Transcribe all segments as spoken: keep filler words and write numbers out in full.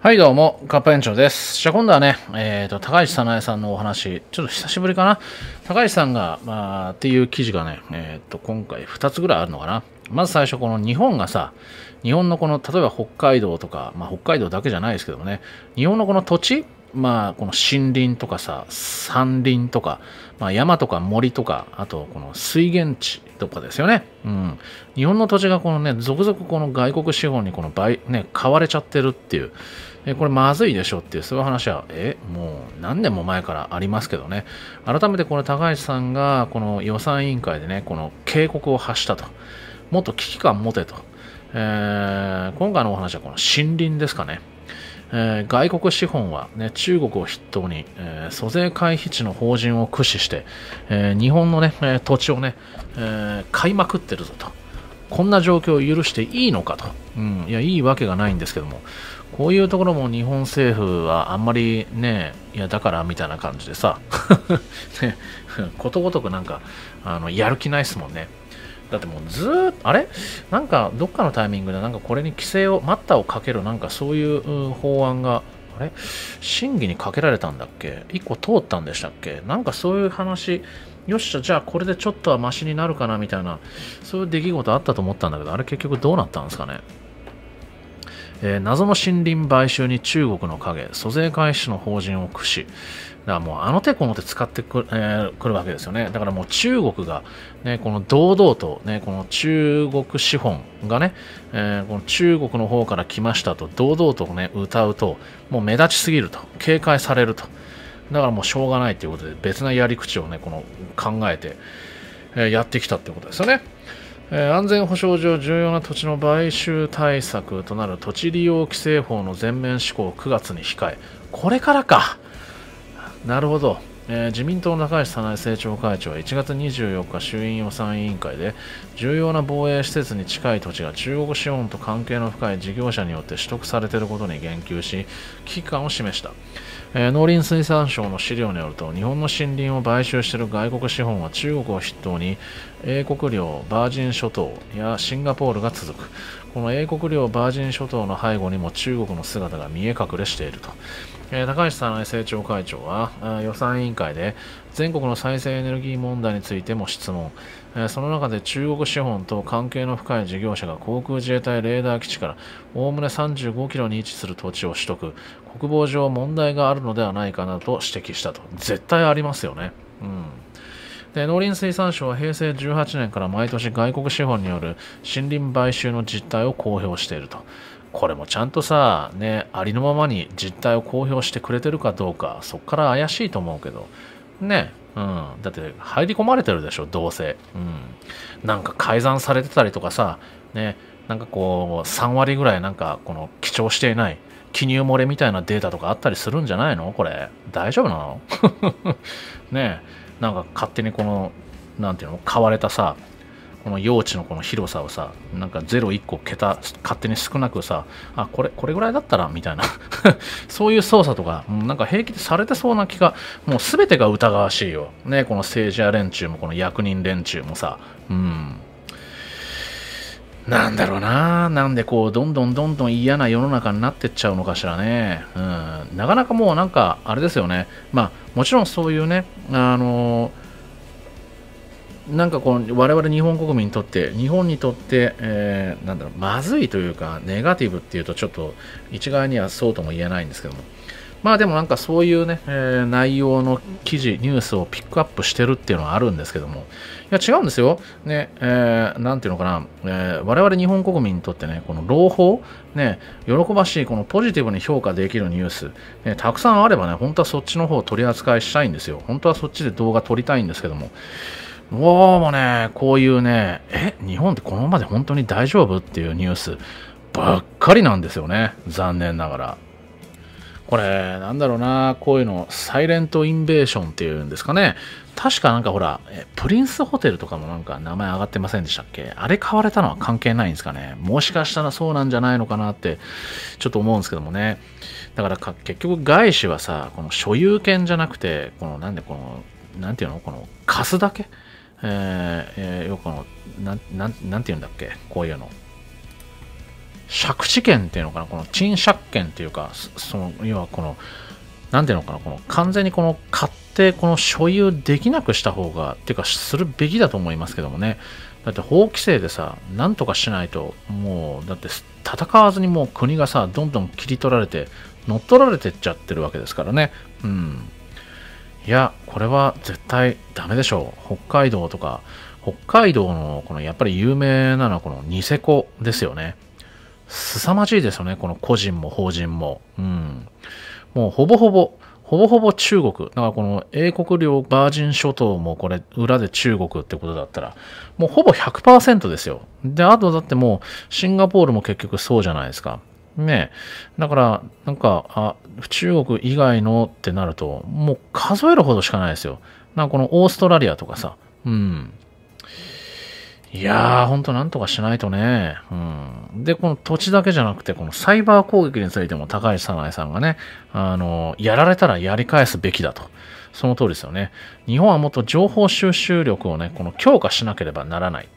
はいどうも、カッパ園長です。じゃあ今度はね、えーと、高市早苗さんのお話、ちょっと久しぶりかな。高市さんが、まあ、っていう記事がね、えーと、今回ふたつぐらいあるのかな。まず最初、この日本がさ、日本のこの、例えば北海道とか、まあ北海道だけじゃないですけどもね、日本のこの土地、まあ、この森林とかさ、山林とか、まあ、山とか森とか、あとこの水源地とかですよね。うん。日本の土地がこのね、続々この外国資本にこの倍、ね、買われちゃってるっていう、え、これまずいでしょっていう、そういう話は、え、もう何年も前からありますけどね。改めてこの高市さんが、この予算委員会でね、この警告を発したと。もっと危機感持てと。えー、今回のお話はこの森林ですかね。えー、外国資本は、ね、中国を筆頭に、えー、租税回避地の法人を駆使して、えー、日本の、ね、土地を、ねえー、買いまくってるぞと。こんな状況を許していいのかと、うん、いやいいわけがないんですけども、こういうところも日本政府はあんまりね、いやだからみたいな感じでさね、ことごとくなんかあのやる気ないですもんね。だってもうずーっと、あれなんかどっかのタイミングでなんかこれに規制を、待ったをかけるなんかそういう法案が、あれ審議にかけられたんだっけ？いっこ通ったんでしたっけ？なんかそういう話、よっしゃ、じゃあこれでちょっとはマシになるかなみたいな、そういう出来事あったと思ったんだけど、あれ結局どうなったんですかね。えー、謎の森林買収に中国の影、租税回避の法人を駆使。だからもうあの手この手使ってくる、えー、くるわけですよね。だからもう中国が、ね、この堂々と、ね、この中国資本がね、えー、この中国の方から来ましたと堂々とね、歌うと、もう目立ちすぎると、警戒されると。だからもうしょうがないということで、別なやり口をね、この考えて、えー、やってきたということですよね。安全保障上重要な土地の買収対策となる土地利用規制法の全面施行をくがつに控え、これからか、なるほど、えー、自民党の高市早苗政調会長はいちがつにじゅうよっか、衆院予算委員会で、重要な防衛施設に近い土地が中国資本と関係の深い事業者によって取得されていることに言及し、危機感を示した。えー、農林水産省の資料によると、日本の森林を買収している外国資本は中国を筆頭に英国領バージン諸島やシンガポールが続く。この英国領バージン諸島の背後にも中国の姿が見え隠れしていると。えー、高市早苗政調会長は予算委員会で全国の再生エネルギー問題についても質問、えー、その中で中国資本と関係の深い事業者が航空自衛隊レーダー基地からおおむねさんじゅうごキロに位置する土地を取得、国防上問題があるのではないかなと指摘したと。絶対ありますよね。うん。で、農林水産省はへいせいじゅうはちねんから毎年外国資本による森林買収の実態を公表していると。これもちゃんとさ、ね、ありのままに実態を公表してくれてるかどうか、そこから怪しいと思うけどね。うん、だって入り込まれてるでしょ、どうせ。うん、なんか改ざんされてたりとかさ、ね、なんかこうさんわりぐらいなんかこの記帳していない記入漏れみたいなデータとかあったりするんじゃないの？これ大丈夫なのねえ、なんか勝手にこのなんていうの、買われたさ、この用地のこの広さをさ、なんかゼロいっこ桁勝手に少なくさ、あ、これこれぐらいだったらみたいなそういう操作とかなんか平気でされてそうな気が、もう全てが疑わしいよね。この政治家連中もこの役人連中もさ、うん、なんだろうな、なんでこうどんどんどんどん嫌な世の中になってっちゃうのかしらね。うん、なかなかもうなんかあれですよね。まあもちろんそういうね、あのーなんかこの我々日本国民にとって日本にとって、えー、なんだろう、まずいというかネガティブっていうとちょっと一概にはそうとも言えないんですけども、まあでもなんかそういうね、えー、内容の記事ニュースをピックアップしてるっていうのはあるんですけども、いや違うんですよね。えー、なんていうのかな、えー、我々日本国民にとってね、この朗報ね、喜ばしい、このポジティブに評価できるニュース、ね、たくさんあればね、本当はそっちの方を取り扱いしたいんですよ。本当はそっちで動画撮りたいんですけども、もうもね、こういうね、え、日本ってこのままで本当に大丈夫っていうニュースばっかりなんですよね。残念ながら。これ、なんだろうな、こういうの、サイレントインベーションっていうんですかね。確かなんかほら、プリンスホテルとかもなんか名前上がってませんでしたっけ？あれ買われたのは関係ないんですかね。もしかしたらそうなんじゃないのかなって、ちょっと思うんですけどもね。だからか結局外資はさ、この所有権じゃなくて、この、なんでこの、なんていうの？この、貸すだけ？えー、よくこの、なん、なん、なんて言うんだっけ、こういうの。借地権っていうのかな、この賃借権っていうか、その要はこの何ていうのかな、この完全にこの買ってこの所有できなくした方が、っていうかするべきだと思いますけどもね。だって法規制でさ、なんとかしないと、もうだって戦わずにもう国がさ、どんどん切り取られて乗っ取られてっちゃってるわけですからね。うん、いやこれは絶対ダメでしょう。北海道とか北海道のこのやっぱり有名なのはこのニセコですよね。凄まじいですよね、この個人も法人も。うん、もうほぼほぼほぼほぼ中国。だからこの英国領バージン諸島もこれ裏で中国ってことだったら、もうほぼ ひゃくパーセント ですよ。で、あとだってもうシンガポールも結局そうじゃないですか。ねえ。だからなんか、あ、中国以外のってなると、もう数えるほどしかないですよ。なんかこのオーストラリアとかさ。うん。いやー、ほんとなんとかしないとね。うん。で、この土地だけじゃなくて、このサイバー攻撃についても高橋早苗さんがね、あの、やられたらやり返すべきだと。その通りですよね。日本はもっと情報収集力をね、この強化しなければならない。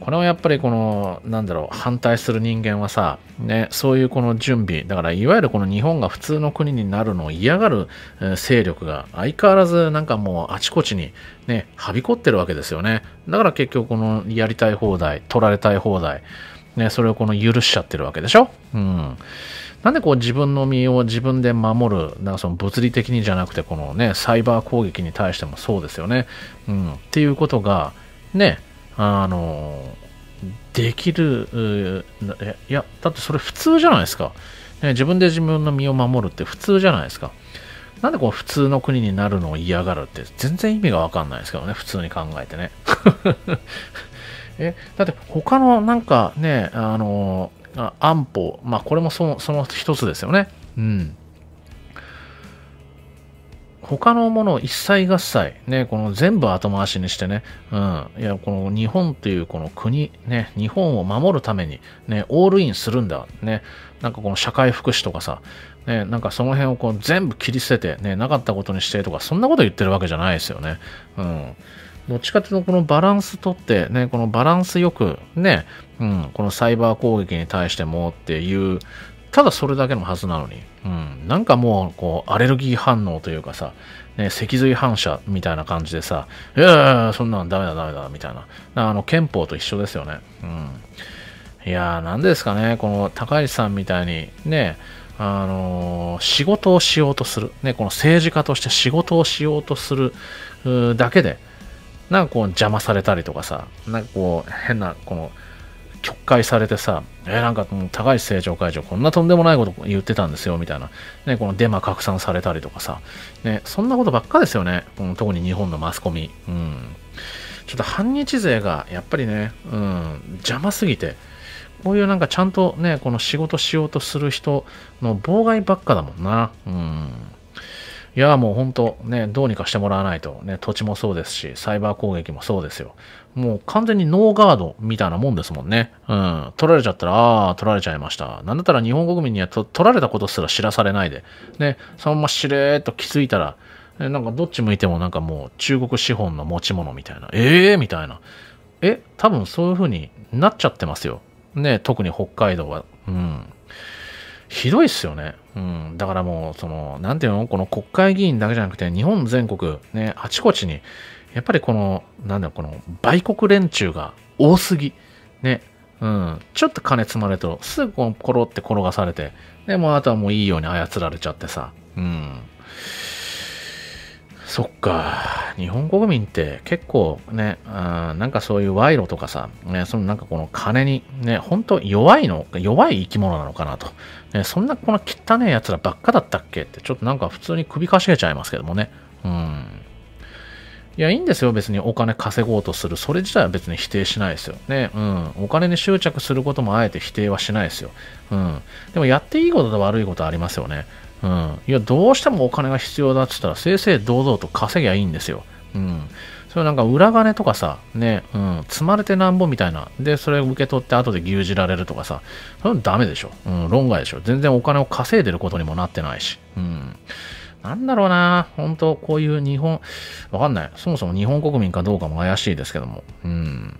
これはやっぱりこの、なんだろう、反対する人間はさ、ね、そういうこの準備、だからいわゆるこの日本が普通の国になるのを嫌がる勢力が相変わらずなんかもうあちこちにね、はびこってるわけですよね。だから結局このやりたい放題、取られたい放題、ね、それをこの許しちゃってるわけでしょ。うん。なんでこう自分の身を自分で守る、なんかその物理的にじゃなくてこのね、サイバー攻撃に対してもそうですよね。うん。っていうことが、ね、あのできる、いやだってそれ普通じゃないですか、ね、自分で自分の身を守るって普通じゃないですか。なんでこう普通の国になるのを嫌がるって全然意味が分かんないですけどね、普通に考えてね。えだって他のなんかね、あの安保、まあこれもその、その一つですよね。うん。他のものを一切合切、ね、この全部後回しにしてね、うん、いや、この日本というこの国、ね、日本を守るために、ね、オールインするんだ、ね、なんかこの社会福祉とかさ、ね、なんかその辺をこう全部切り捨てて、ね、なかったことにしてとか、そんなこと言ってるわけじゃないですよね。うん。どっちかというと、このバランス取って、ね、このバランスよく、ね、うん、このサイバー攻撃に対してもっていう、ただそれだけのはずなのに、うん、なんかもう、こう、アレルギー反応というかさ、ね、脊髄反射みたいな感じでさ、いやいやいや、そんなんダメだダメだ、みたいな。あの、憲法と一緒ですよね。うん。いやー、なんですかね、この、高市さんみたいに、ね、あのー、仕事をしようとする、ね、この政治家として仕事をしようとするだけで、なんかこう、邪魔されたりとかさ、なんかこう、変な、この、曲解されてさ、えー、なんかもう高市政調会長こんなとんでもないこと言ってたんですよみたいな、ね、このデマ拡散されたりとかさ、ね、そんなことばっかですよね、特に日本のマスコミ。うん、ちょっと反日勢がやっぱりね、うん、邪魔すぎて、こういうなんかちゃんとね、この仕事しようとする人の妨害ばっかだもんな。うん、いやもう本当ね、どうにかしてもらわないと、ね、土地もそうですし、サイバー攻撃もそうですよ。もう完全にノーガードみたいなもんですもんね。うん。取られちゃったら、ああ、取られちゃいました。なんだったら日本国民にはと取られたことすら知らされないで、ね、そのまましれーっと気づいたら、ね、なんかどっち向いてもなんかもう中国資本の持ち物みたいな、ええー、みたいな。え、多分そういう風になっちゃってますよ。ね、特に北海道は。うん。ひどいっすよね。うん。だからもう、その、なんていうの、この国会議員だけじゃなくて、日本全国、ね、あちこちに、やっぱりこの、なんだろう、この、売国連中が多すぎ。ね。うん。ちょっと金積まれると、すぐこの、コロって転がされて、で、もうあとはもういいように操られちゃってさ。うん。そっか。日本国民って結構ね、あなんかそういう賄賂とかさ、ね、そのなんかこの金に、ね、本当弱いの、弱い生き物なのかなと。ね、そんなこの汚ねえ奴らばっかだったっけって、ちょっとなんか普通に首かしげちゃいますけどもね。うん。いや、いいんですよ。別にお金稼ごうとする。それ自体は別に否定しないですよ。ね。うん。お金に執着することもあえて否定はしないですよ。うん。でもやっていいことと悪いことありますよね。うん。いや、どうしてもお金が必要だって言ったら、正々堂々と稼ぎゃいいんですよ。うん。それなんか裏金とかさ、ね、うん。積まれてなんぼみたいな。で、それを受け取って後で牛耳られるとかさ。それもダメでしょ。うん。論外でしょ。全然お金を稼いでることにもなってないし。うん。なんだろうなぁ。本当こういう日本、わかんない。そもそも日本国民かどうかも怪しいですけども。うん。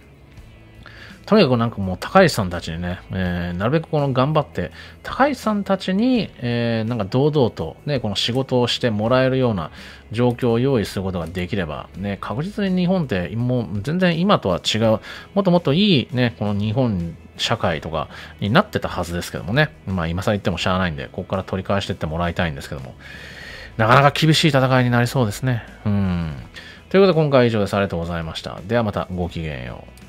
とにかくなんかもう高市さんたちにね、えー、なるべくこの頑張って、高市さんたちに、えー、なんか堂々とね、この仕事をしてもらえるような状況を用意することができれば、ね、確実に日本ってもう全然今とは違う、もっともっといいね、この日本社会とかになってたはずですけどもね、まあ今更言ってもしゃあないんで、ここから取り返していってもらいたいんですけども、なかなか厳しい戦いになりそうですね。うん。ということで今回は以上です。ありがとうございました。ではまたごきげんよう。